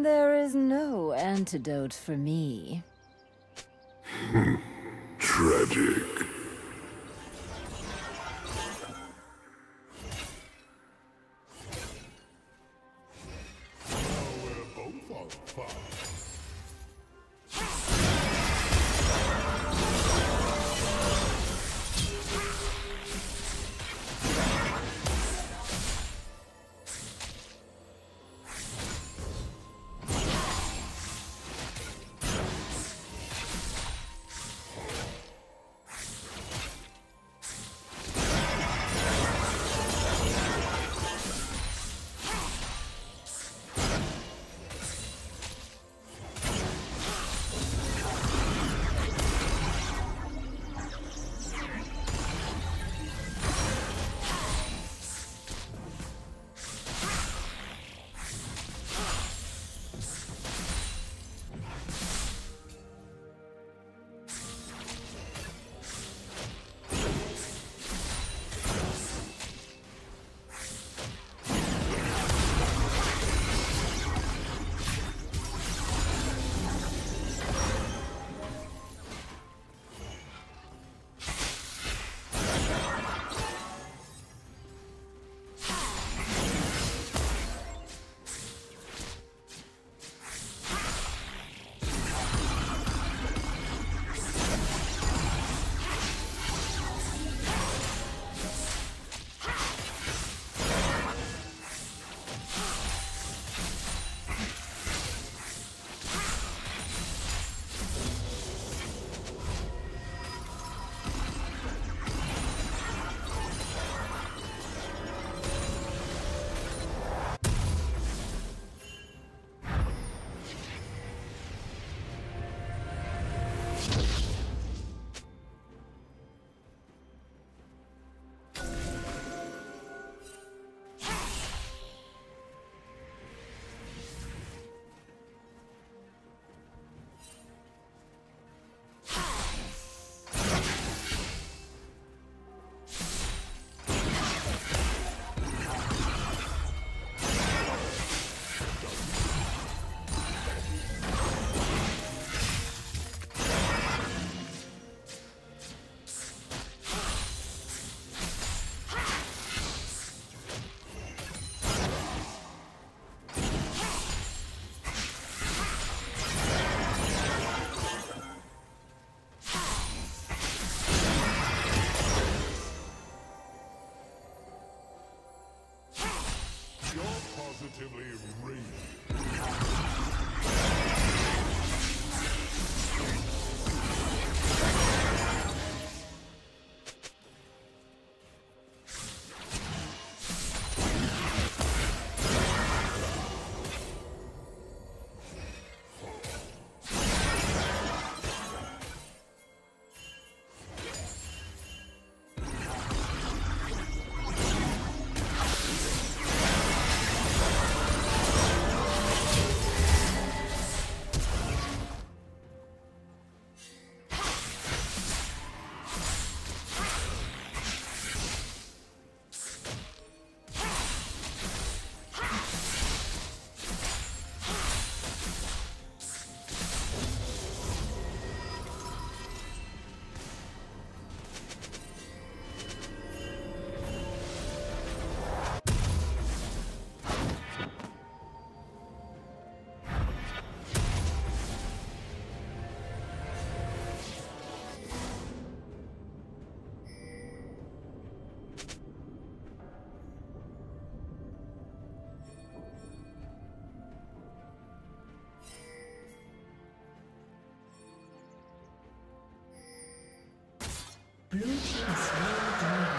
There is no antidote for me. Tragic. Blue team is really down.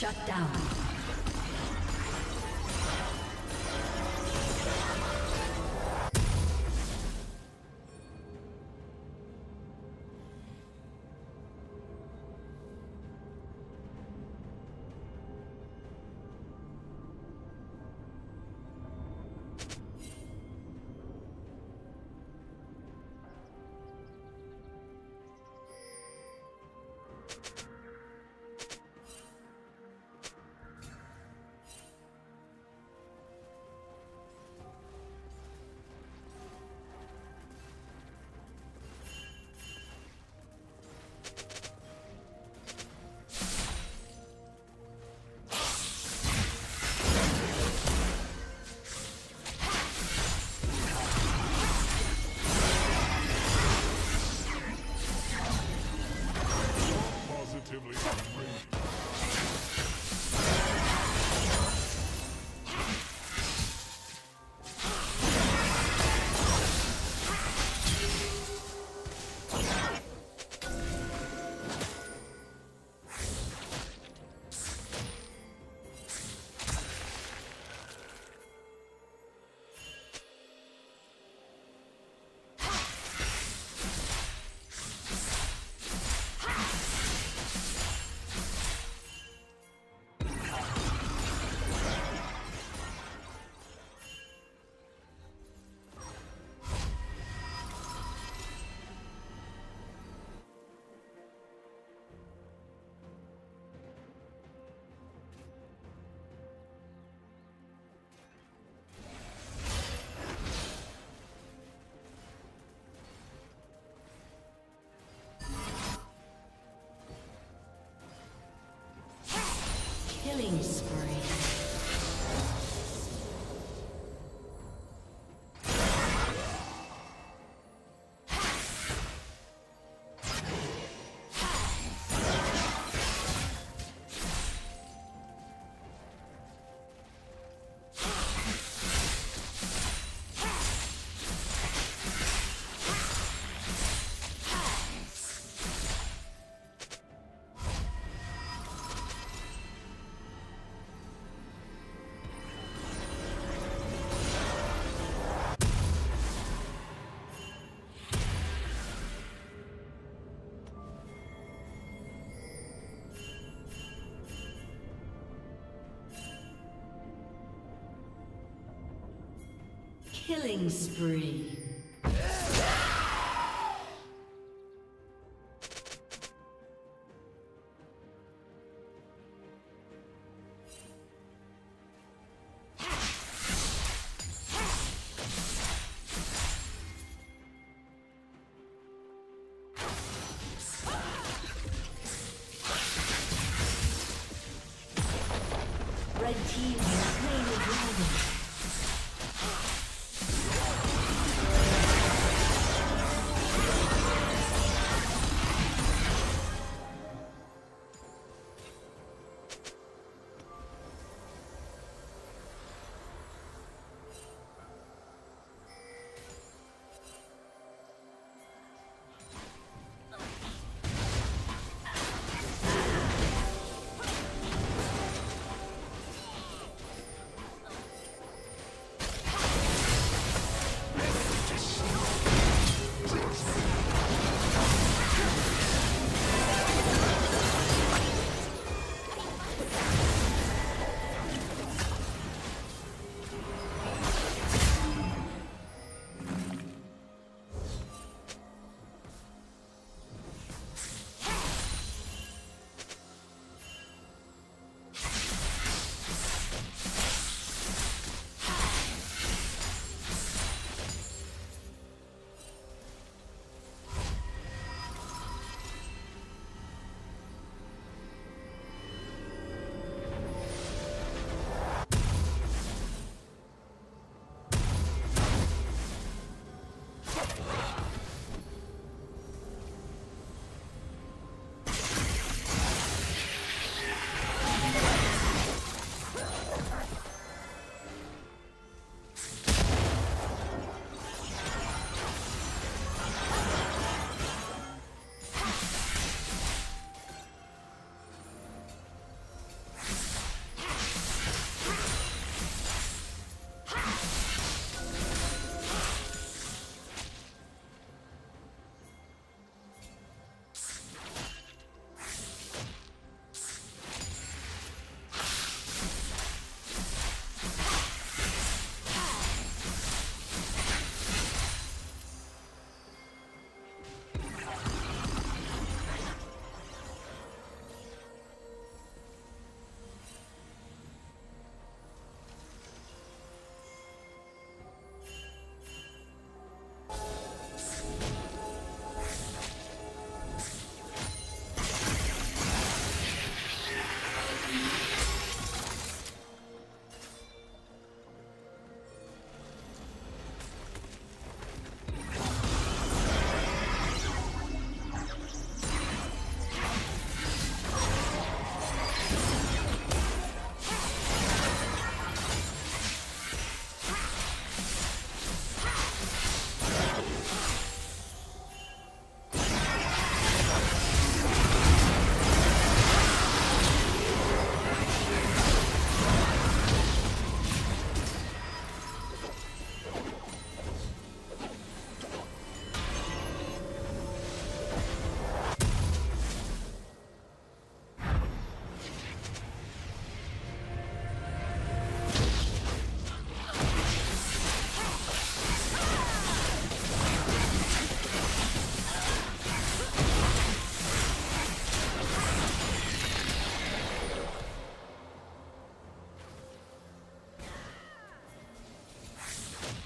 Shut down. Killing spree. Killing spree. Red team has slain the dragon.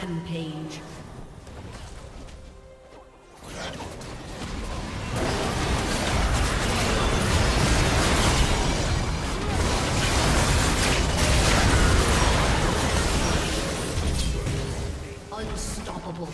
Rampage. Unstoppable.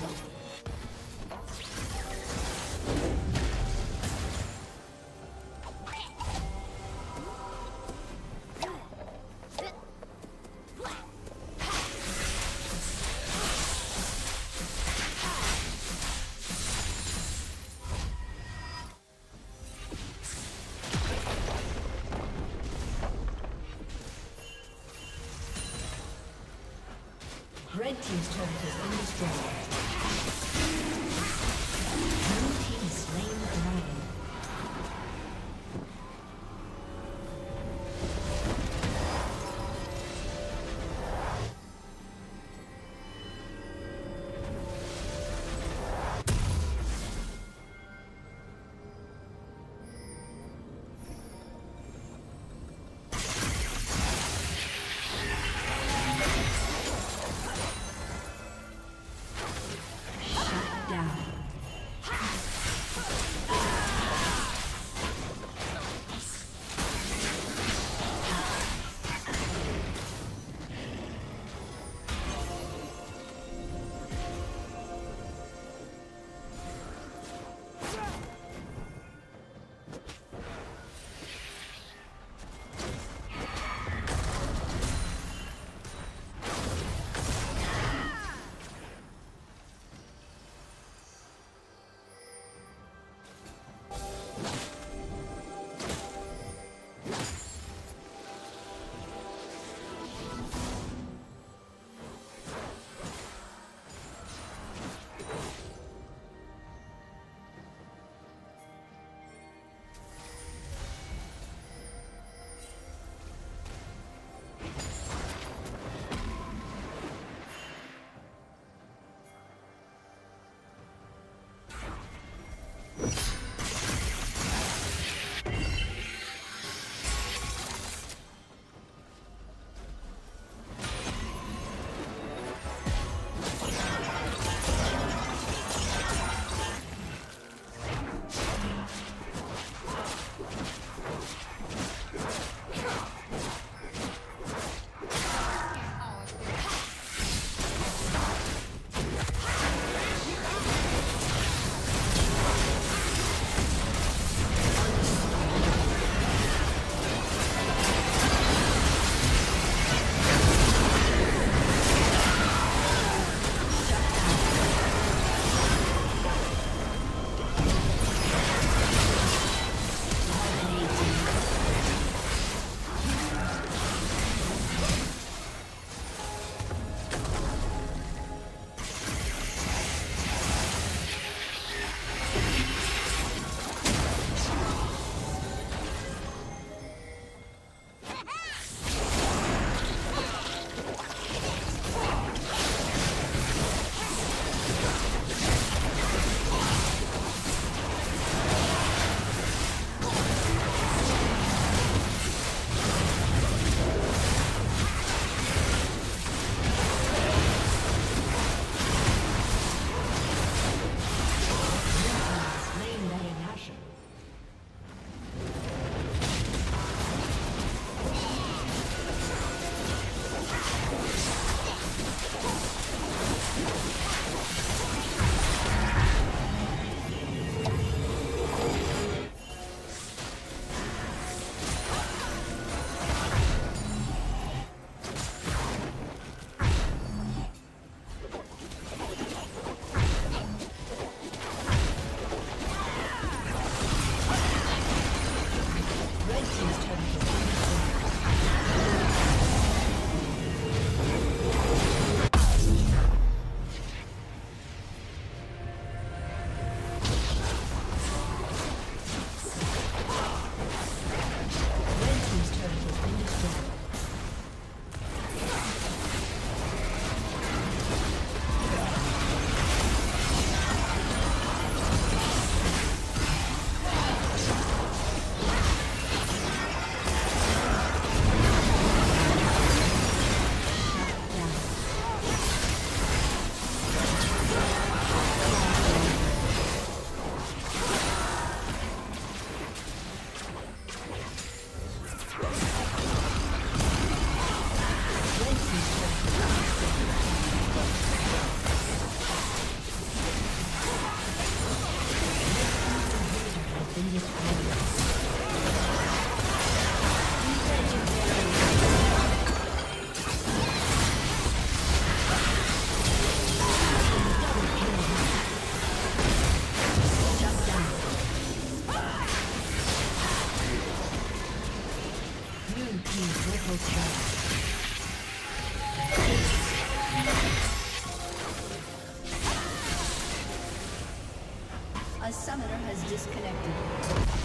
Red team's turret has been destroyed. Blue team has slain the dragon. A summoner has disconnected.